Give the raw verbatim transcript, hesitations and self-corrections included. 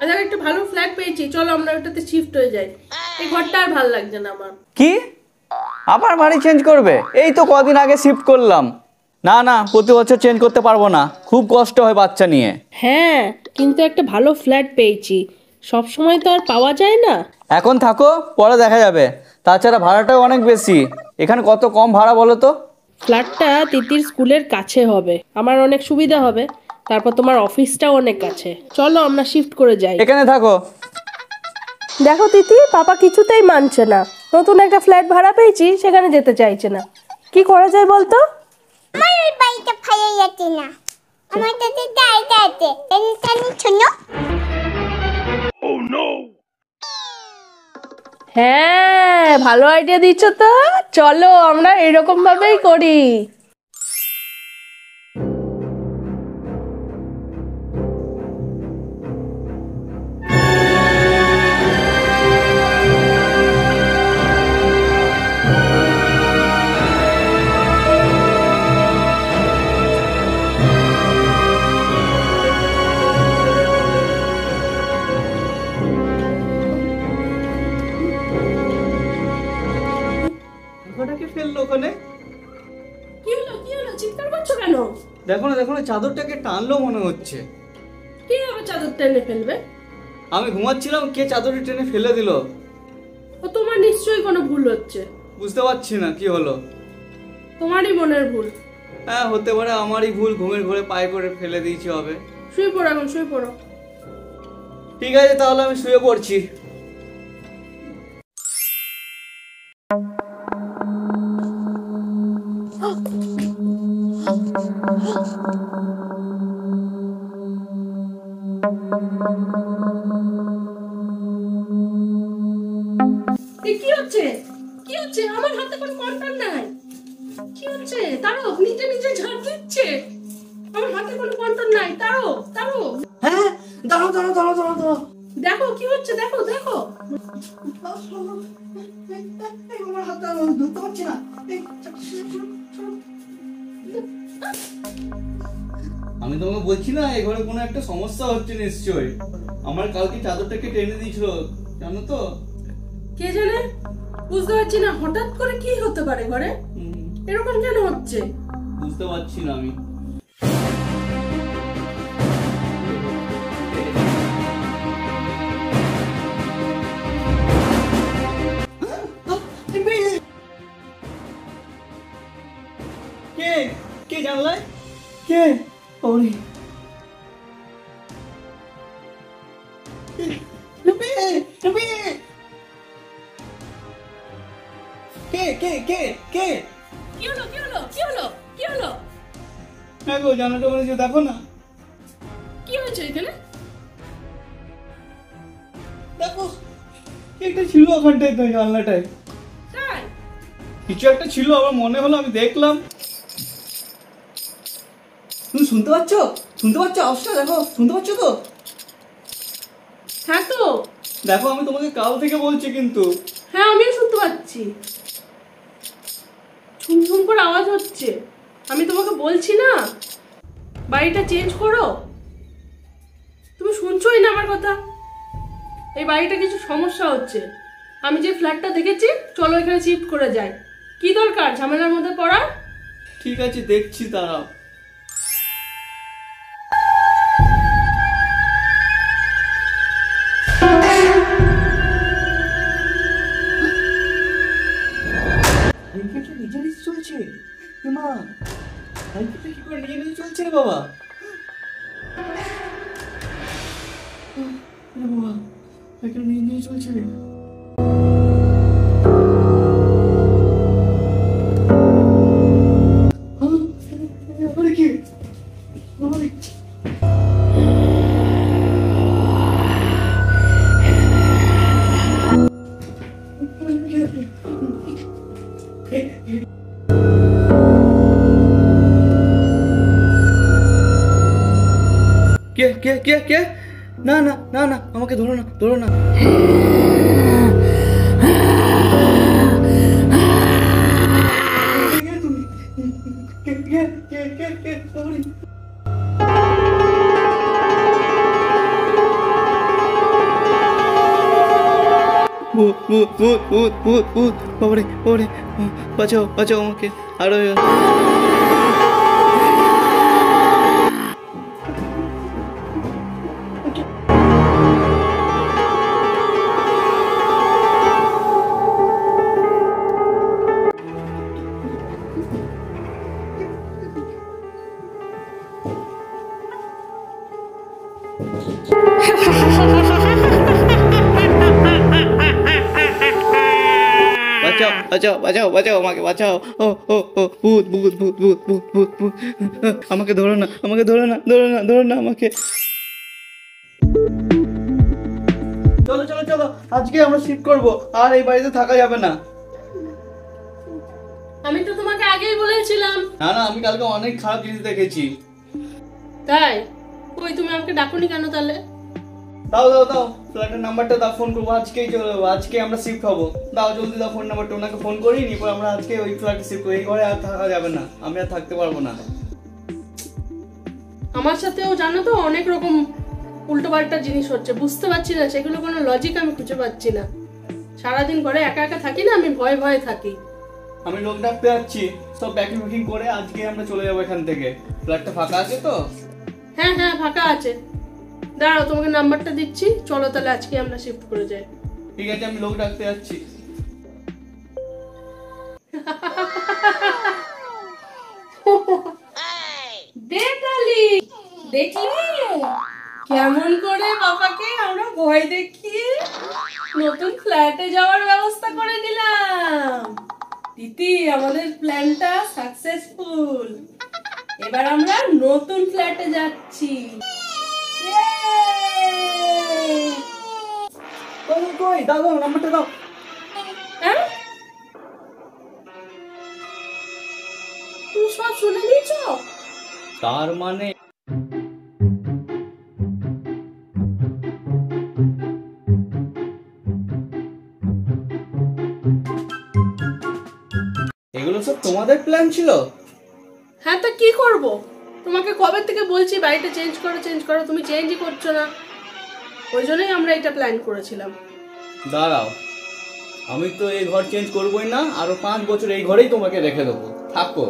আচ্ছা একটা ভালো ফ্ল্যাট পেয়েছি, চলো আমরা ওটাতে শিফট হয়ে যাই, এই ঘরটা আর ভালো লাগছে না আমার। কি আবার বাড়ি চেঞ্জ করবে? এই তো কদিন আগে শিফট করলাম। না না, প্রতি বছর চেঞ্জ করতে পারবো না, খুব কষ্ট হয় বাচ্চা নিয়ে। হ্যাঁ, কিন্তু একটা ভালো ফ্ল্যাট পেয়েছি, সব সময় তো আর পাওয়া যায় না। এখন থাকো, পরে দেখা যাবে। তাছাড়া ভাড়াটাও অনেক বেশি, এখানে কত কম ভাড়া বলো তো। ফ্ল্যাটটা তিতির স্কুলের কাছে হবে, আমার অনেক সুবিধা হবে, তারপর তোমার অফিসটাও অনেক কাছে, চলো আমরা শিফট করে যাই, এখানে থাকো। দেখো তিতি, পাপা কিছুতেই মানছে না, নতুন একটা ফ্ল্যাট ভাড়া পেয়েছি সেখানে যেতে চাইছে না, কি করা যায় বলতো? আমার এই বাড়িটা ভালো লাগছে না, আমার তো জায়গা আছে, এখানে শুনো। ও নো, হ্যাঁ ভালো আইডিয়া দিচ্ছ তো, চলো আমরা এরকম ভাবেই করি। দেখো না দেখো না, চাদরটাকে টানলো মনে হচ্ছে। কে আবার চাদর টেনে ফেলবে? আমি ঘুমাচ্ছিলাম, কে চাদরটা টেনে ফেলে দিল। ও তোমার নিশ্চয়ই কোনো ভুল হচ্ছে, বুঝতে পারছি না কি হলো। তোমারই মনের ভুল। হ্যাঁ হতে পারে আমারই ভুল, ঘুমের ঘরে পায়ে পড়ে ফেলে দিয়েছি হবে। শুয়ে পড়ো এখন, শুয়ে পড়ো। ঠিক আছে তাহলে আমি শুয়ে পড়ছি। দেখো কি হচ্ছে, দেখো দেখো আমার হাত ধরতে পারছি না। আমি তোমাকে বলছি না এই ঘরে কোনো একটা সমস্যা হচ্ছে নিশ্চয়ই। আমার কালকে চাদরটাকে টেনে দিয়েছিল জানো তো, কে জানে, বুঝতে পারছি না হঠাৎ করে কি হতে পারে ঘরে, এরকম কেন হচ্ছে বুঝতে পারছি না আমি। কে কে জানলে কে ওরে রুবি রুবি কে কে কে কে কি হলো কি হলো কি হলো কি হলো? দেখো জানাটা বলে যে দেখো না কি হয়েছে এখানে, দেখো একটা ছিল ওখানটায়, তো জানলাটায় তাই কিছু একটা ছিল আমার মনে হলো, আমি দেখলাম। তুমি শুনতে পাচ্ছ শুনতে পাচ্ছ আওয়াজটা? দেখো শুনতে পাচ্ছ তো? হ্যাঁ তো দেখো, আমি তোমাকে কাল থেকে বলছি কিন্তু। হ্যাঁ আমিও শুনতে পাচ্ছি, ঝুমঝুম করে আওয়াজ হচ্ছে। আমি তোমাকে বলছি না বাড়িটা চেঞ্জ করো, তুমি শুনছোই না আমার কথা। এই বাড়িটা কিছু সমস্যা হচ্ছে, আমি যে ফ্ল্যাটটা দেখেছি চলো এখানে শিফট করে যাই, কি দরকার ঝামেলার মধ্যে পড়ার। ঠিক আছে দেখছি, তারা বাবা নিয়ে চলছে। না না না না আমাকে ধরো না ধরো না। ভূত ভূত ভূত ভূত ভূত ভূত বাবারে বাবারে বাঁচাও বাঁচাও আমাকে আরো বাঁচাও বাঁচাও বাঁচাও আমাকে বাঁচাও ও ও ও ভূত ভূত ভূত ভূত ভূত ভূত ভূত আমাকে ধরো না আমাকে ধরো না ধরো না ধরো না আমাকে চলো চলো চলো আজকে আমরা শিফট করব আর এই বাড়িতে থাকা যাবে না। আমি তো তোমাকে আগেই বলেছিলাম। না না আমি কালকে অনেক খারাপ জিনিস দেখেছি। তাই কই তুমি আমাকে ডাকোনি কেন তাহলে? দাও দাও দাও ফ্ল্যাটের নাম্বারটা দাও, ফোন করবো আজকেই, চলে যাবো আজকে আমরা শিফট হবো। দাও জলদি দাও ফোন নাম্বারটা, ওনাকে ফোন করি নি পর আমরা আজকে ওই ফ্ল্যাটে শিফট হই, এই ঘরে আর থাকা যাবে না, আমি আর থাকতে পারবো না। আমার সাথেও জানো তো অনেক রকম উল্টোপাল্টা জিনিস হচ্ছে, বুঝতে পারছি না সেগুলো, কোনো লজিক আমি খুঁজে পাচ্ছি না। সারাদিন ঘরে একা একা থাকি না, আমি ভয়ে ভয়ে থাকি। আমি লোক ডাকতে যাচ্ছি, সব প্যাকিং প্যাকিং করে আজকে আমরা চলে যাবো এখান থেকে। ফ্ল্যাটটা ফাঁকা আছে তো? হ্যাঁ হ্যাঁ ফাঁকা আছে, দাঁড়াও তোমাকে নাম্বারটা দিচ্ছি, চলো তাহলে আজকে আমরা শিফট করে যাই। ঠিক আছে আমি লোক ডাকতে যাচ্ছি। দেখালি দেখলি কেমন করে বাবাকে আমরা ভয় দেখিয়ে নতুন ফ্ল্যাটে যাওয়ার ব্যবস্থা করে দিলাম। দিদি আমাদের প্ল্যানটা সাকসেসফুল, এবার আমরা নতুন ফ্ল্যাটে যাচ্ছি। তার মানে এগুলো সব তোমাদের প্ল্যান ছিল? হ্যাঁ তা কি করবো, তোমাকে কবে থেকে বলছি বাড়িটা চেঞ্জ করো চেঞ্জ করো, তুমি চেঞ্জই করছো না, ওই জন্যই আমরা এটা প্ল্যান করেছিলাম। দাঁড়াও আমি তো এই ঘর চেঞ্জ করবোই না, আরো পাঁচ বছর এই ঘরেই তোমাকে রেখে দেবো, থাকো।